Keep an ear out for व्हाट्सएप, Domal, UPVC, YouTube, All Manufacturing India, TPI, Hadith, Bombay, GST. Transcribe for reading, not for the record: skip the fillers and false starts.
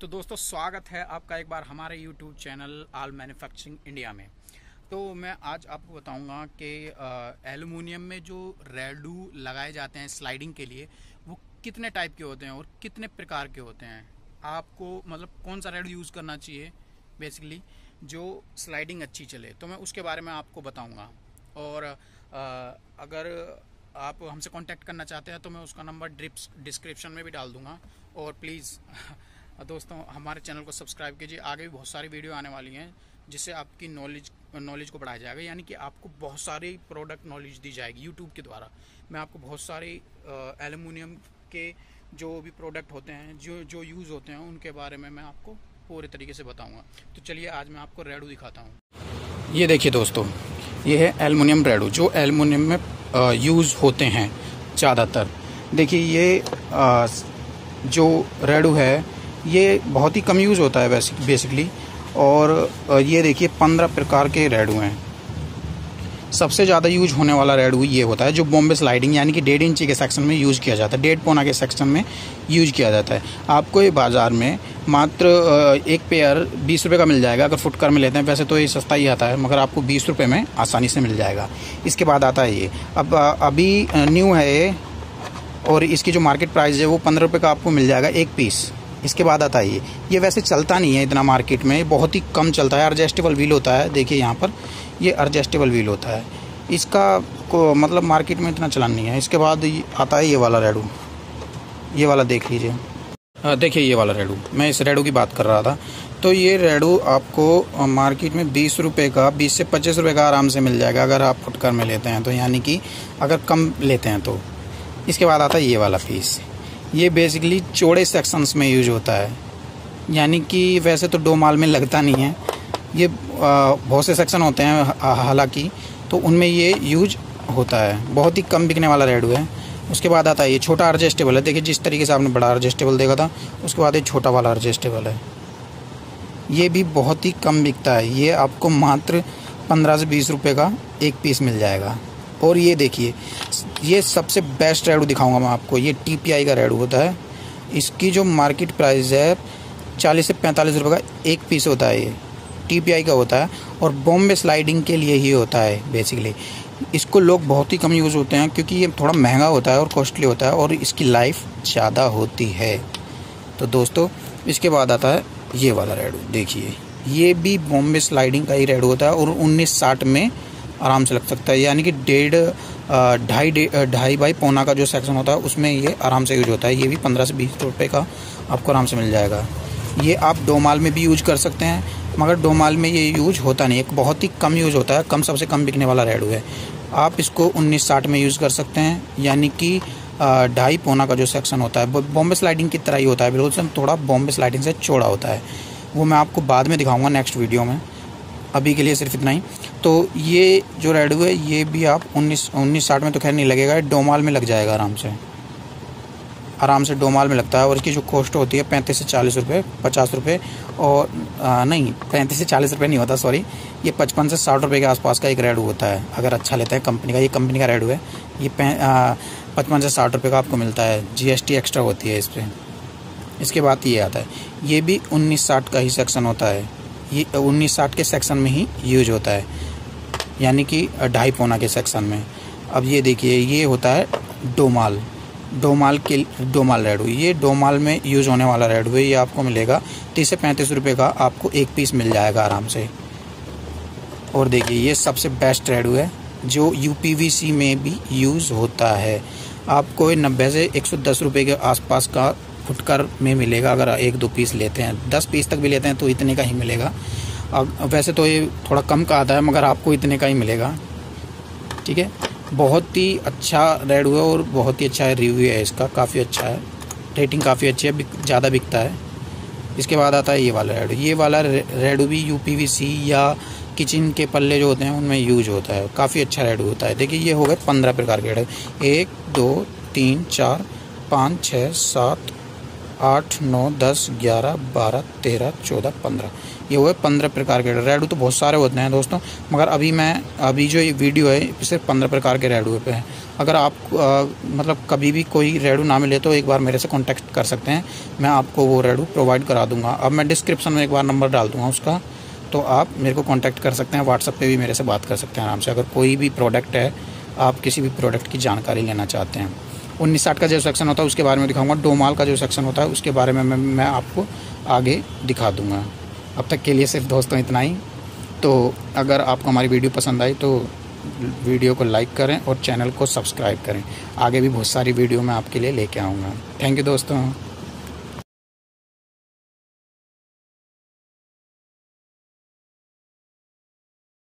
तो दोस्तों स्वागत है आपका एक बार हमारे YouTube channel all manufacturing India में। तो मैं आज आपको बताऊंगा कि एल्युमिनियम में जो रेडू लगाए जाते हैं स्लाइडिंग के लिए वो कितने टाइप के होते हैं और कितने प्रकार के होते हैं। आपको मतलब कौन सा रेडू यूज़ करना चाहिए बेसिकली जो स्लाइडिंग अच्छी चले, तो मैं उसके बारे में आपको बताऊँगा। और अगर आप हमसे कांटेक्ट करना चाहते हैं तो मैं उसका नंबर डिस्क्रिप्शन में भी डाल दूंगा। और प्लीज़ दोस्तों हमारे चैनल को सब्सक्राइब कीजिए, आगे भी बहुत सारी वीडियो आने वाली हैं जिससे आपकी नॉलेज को बढ़ाया जाएगा, यानी कि आपको बहुत सारी प्रोडक्ट नॉलेज दी जाएगी। यूट्यूब के द्वारा मैं आपको बहुत सारे एल्युमिनियम के जो भी प्रोडक्ट होते हैं जो यूज़ होते हैं उनके बारे में मैं आपको पूरे तरीके से बताऊँगा। तो चलिए आज मैं आपको रेडू दिखाता हूँ। ये देखिए दोस्तों, ये है एल्युमिनियम रेडू जो एल्युमिनियम में यूज़ होते हैं ज़्यादातर। देखिए ये जो रेडू है ये बहुत ही कम यूज़ होता है बेसिकली। और ये देखिए 15 प्रकार के रेडू हैं। सबसे ज़्यादा यूज होने वाला रेडू ये होता है जो बॉम्बे स्लाइडिंग यानी कि 1.5 इंची के सेक्शन में यूज़ किया जाता है, 1.5 पौना के सेक्शन में यूज़ किया जाता है। आपको ये बाज़ार में मात्र एक पेयर 20 रुपये का मिल जाएगा अगर फुटकर में लेते हैं। वैसे तो ये सस्ता ही आता है मगर आपको 20 रुपये में आसानी से मिल जाएगा। इसके बाद आता है ये, अब अभी न्यू है ये और इसकी जो मार्केट प्राइस है वो 15 रुपये का आपको मिल जाएगा एक पीस। इसके बाद आता है ये वैसे चलता नहीं है इतना मार्केट में, बहुत ही कम चलता है। एडजस्टेबल व्हील होता है, देखिए यहाँ पर ये एडजस्टेबल व्हील होता है, इसका को मतलब मार्केट में इतना चलन नहीं है। इसके बाद आता है ये वाला रेडू, ये वाला देख लीजिए। देखिए ये वाला रेडू, मैं इस रेडू की बात कर रहा था। तो ये रेडू आपको मार्केट में 20 रुपये का, 20 से 25 रुपये का आराम से मिल जाएगा अगर आप फुटकर में लेते हैं तो, यानी कि अगर कम लेते हैं तो। इसके बाद आता है ये वाला पीस, ये बेसिकली चौड़े सेक्शंस में यूज होता है, यानी कि वैसे तो डोमाल में लगता नहीं है। ये बहुत से सेक्शन होते हैं हालांकि, तो उनमें ये यूज होता है। बहुत ही कम बिकने वाला रेडू है। उसके बाद आता है ये छोटा एडजस्टेबल है। देखिए जिस तरीके से आपने बड़ा एडजस्टेबल देखा था, उसके बाद ये छोटा वाला एडजस्टेबल है। ये भी बहुत ही कम बिकता है, ये आपको मात्र 15 से 20 रुपये का एक पीस मिल जाएगा। और ये देखिए, ये सबसे बेस्ट रेडू दिखाऊंगा मैं आपको। ये TPI का रेडू होता है, इसकी जो मार्केट प्राइस है 40 से 45 रुपये का एक पीस होता है। ये TPI का होता है और बॉम्बे स्लाइडिंग के लिए ही होता है बेसिकली। इसको लोग बहुत ही कम यूज़ होते हैं क्योंकि ये थोड़ा महंगा होता है और कॉस्टली होता है और इसकी लाइफ ज़्यादा होती है। तो दोस्तों इसके बाद आता है ये वाला रेडू, देखिए ये भी बॉम्बे स्लाइडिंग का ही रेडू होता है और 1960 में आराम से लग सकता है, यानी कि 1.5 बाई 1.25 पौना का जो सेक्शन होता है उसमें ये आराम से यूज होता है। ये भी 15 से 20 रुपये का आपको आराम से मिल जाएगा। ये आप डोमाल में भी यूज कर सकते हैं मगर डोमाल में ये यूज होता नहीं, एक बहुत ही कम यूज होता है, कम सबसे कम बिकने वाला रेडू है। आप इसको 1960 में यूज़ कर सकते हैं, यानी कि 2.5 पौना का जो सेक्शन होता है बॉम्बे स्लाइडिंग की तरह ही होता है, बिल्कुल थोड़ा बॉम्बे स्लाइडिंग से चौड़ा होता है। वो मैं आपको बाद में दिखाऊँगा नेक्स्ट वीडियो में, अभी के लिए सिर्फ इतना ही। तो ये जो रेडू है ये भी आप 1960 में तो खैर नहीं लगेगा, डोमाल में लग जाएगा आराम से डोमाल में लगता है। और इसकी जो कॉस्ट होती है 35 से 40 रुपये, 50 रुपये और नहीं 35 से 40 रुपये नहीं होता, सॉरी, ये 55 से 60 रुपये के आसपास का एक रेडू होता है अगर अच्छा लेते हैं कंपनी का। ये कंपनी का रेडू है, ये 55 से 60 रुपये का आपको मिलता है, GST एक्स्ट्रा होती है इस पर। इसके बाद ये आता है, ये भी 1960 का ही सेक्शन होता है, ये 1960 के सेक्शन में ही यूज होता है, यानी कि 2.5 पौना के सेक्शन में। अब ये देखिए ये होता है डोमाल रेडू, ये डोमाल में यूज़ होने वाला रेडू है। ये आपको मिलेगा 30 से 35 रुपये का आपको एक पीस मिल जाएगा आराम से। और देखिए ये सबसे बेस्ट रेडू है जो UPVC में भी यूज़ होता है। आपको 90 से 110 रुपये के आसपास का फुटकर में मिलेगा अगर एक दो पीस लेते हैं, 10 पीस तक भी लेते हैं तो इतने का ही मिलेगा। वैसे तो ये थोड़ा कम का आता है मगर आपको इतने का ही मिलेगा, ठीक है। बहुत ही अच्छा रेडू है और बहुत ही अच्छा रिव्यू है इसका, काफ़ी अच्छा है, रेटिंग काफ़ी अच्छी है, ज़्यादा बिकता है। इसके बाद आता है ये वाला रेडू, ये वाला रेडू भी UPVC या किचन के पल्ले जो होते हैं उनमें यूज होता है, काफ़ी अच्छा रेडू होता है। देखिए ये हो गए 15 प्रकार के रेडू, 1 2 3 4 5 6 7 8, 9, 10, 11, 12, 13, 14, 15, ये हुए 15 प्रकार के रेडू। तो बहुत सारे होते हैं दोस्तों, मगर अभी जो ये वीडियो है सिर्फ 15 प्रकार के रेडू पे है। अगर आप मतलब कभी भी कोई रेडू ना मिले तो एक बार मेरे से कॉन्टैक्ट कर सकते हैं, मैं आपको वो रेडू प्रोवाइड करा दूँगा। अब मैं डिस्क्रिप्शन में एक बार नंबर डाल दूँगा उसका, तो आप मेरे को कॉन्टैक्ट कर सकते हैं, व्हाट्सएप पे भी मेरे से बात कर सकते हैं आराम से। अगर कोई भी प्रोडक्ट है, आप किसी भी प्रोडक्ट की जानकारी लेना चाहते हैं। 1960 का जो सेक्शन होता है उसके बारे में दिखाऊंगा, डोमाल का जो सेक्शन होता है उसके बारे में मैं आपको आगे दिखा दूंगा। अब तक के लिए सिर्फ दोस्तों इतना ही। तो अगर आपको हमारी वीडियो पसंद आई तो वीडियो को लाइक करें और चैनल को सब्सक्राइब करें। आगे भी बहुत सारी वीडियो मैं आपके लिए लेके आऊँगा। थैंक यू दोस्तों।